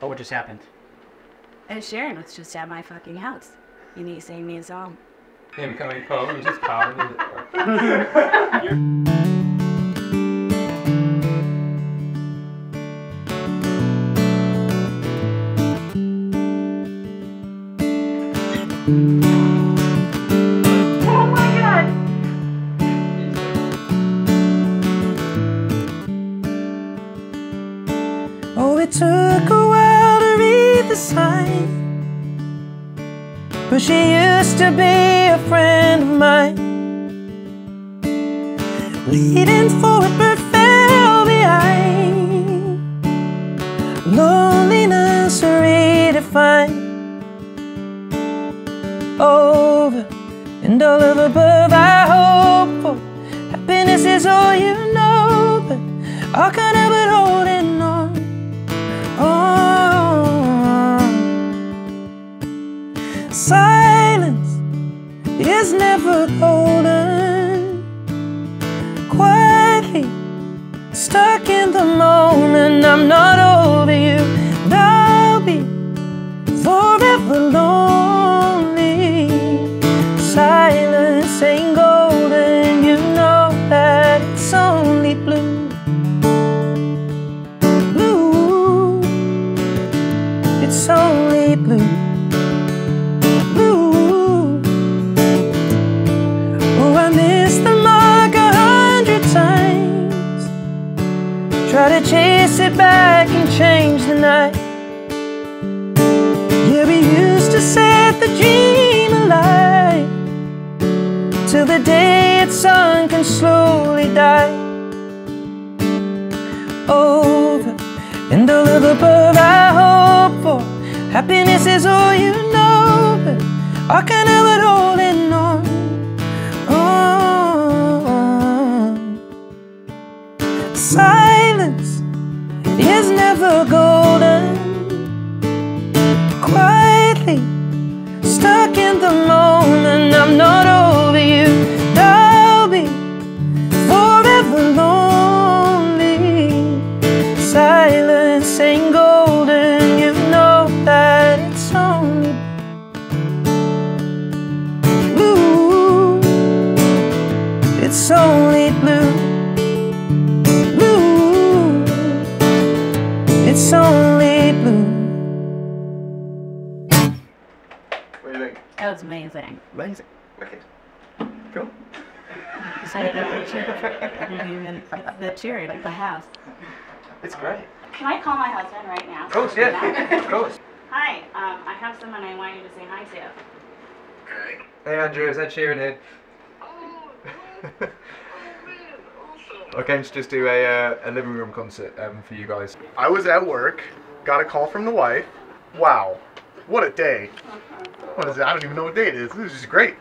Oh, what just happened? Sharon was just at my fucking house. You need to save me as all. Him coming home and just pounding the door. It took a while to read the sign, but she used to be a friend of mine. Leading forward but fell behind. Loneliness redefined. Over and all of above I hope for. Happiness is all you know, but all kind of but holding on. Silence is never golden. Quietly stuck in the moment. I'm not over you, and I'll be forever lonely. Silence ain't golden, you know that it's only blue. Blue, it's only blue. Try to chase it back and change the night. Yeah, we used to set the dream alight till the day it sunk and slowly died. Over and all of above I hope for. Happiness is all you know, but all kind of but holding on. Oh, silence is never golden. Quietly stuck in the moment. I'm not over you, and I'll be forever lonely. Silence ain't golden, you know that it's only blue. It's only blue. It's only blue. What do you think? That was amazing. Amazing. Okay. Cool. Excited about the cheering. The cheering, like the house. It's great. Can I call my husband right now? Of course, yeah. Of course. Hi, I have someone I want you to say hi to. Okay. Hey, Andrew, is that Sharon here? Oh, man. I came to just do a living room concert for you guys. I was at work, got a call from the wife. Wow, what a day. What is it? I don't even know what day it is. This is just great.